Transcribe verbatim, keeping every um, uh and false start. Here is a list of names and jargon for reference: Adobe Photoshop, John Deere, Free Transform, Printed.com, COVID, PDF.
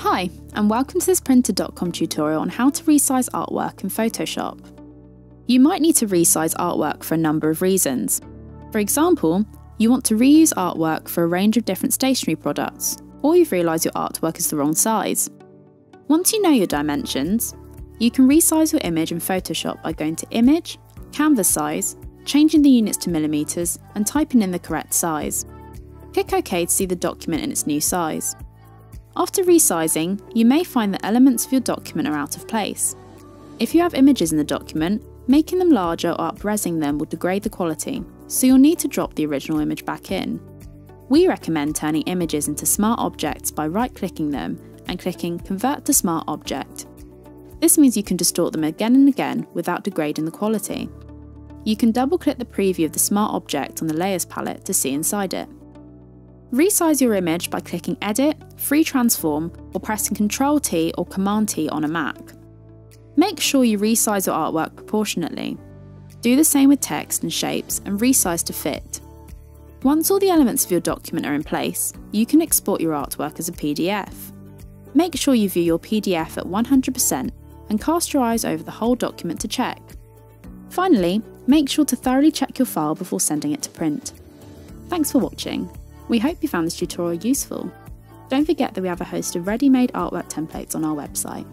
Hi, and welcome to this Printed dot com tutorial on how to resize artwork in Photoshop. You might need to resize artwork for a number of reasons. For example, you want to reuse artwork for a range of different stationery products, or you've realised your artwork is the wrong size. Once you know your dimensions, you can resize your image in Photoshop by going to Image, Canvas Size, changing the units to millimetres, and typing in the correct size. Click OK to see the document in its new size. After resizing, you may find that elements of your document are out of place. If you have images in the document, making them larger or up-resing them will degrade the quality, so you'll need to drop the original image back in. We recommend turning images into smart objects by right-clicking them and clicking Convert to Smart Object. This means you can distort them again and again without degrading the quality. You can double-click the preview of the smart object on the Layers palette to see inside it. Resize your image by clicking Edit, Free Transform, or pressing Control T or Command T on a Mac. Make sure you resize your artwork proportionately. Do the same with text and shapes and resize to fit. Once all the elements of your document are in place, you can export your artwork as a P D F. Make sure you view your P D F at one hundred percent and cast your eyes over the whole document to check. Finally, make sure to thoroughly check your file before sending it to print. Thanks for watching. We hope you found this tutorial useful. Don't forget that we have a host of ready-made artwork templates on our website.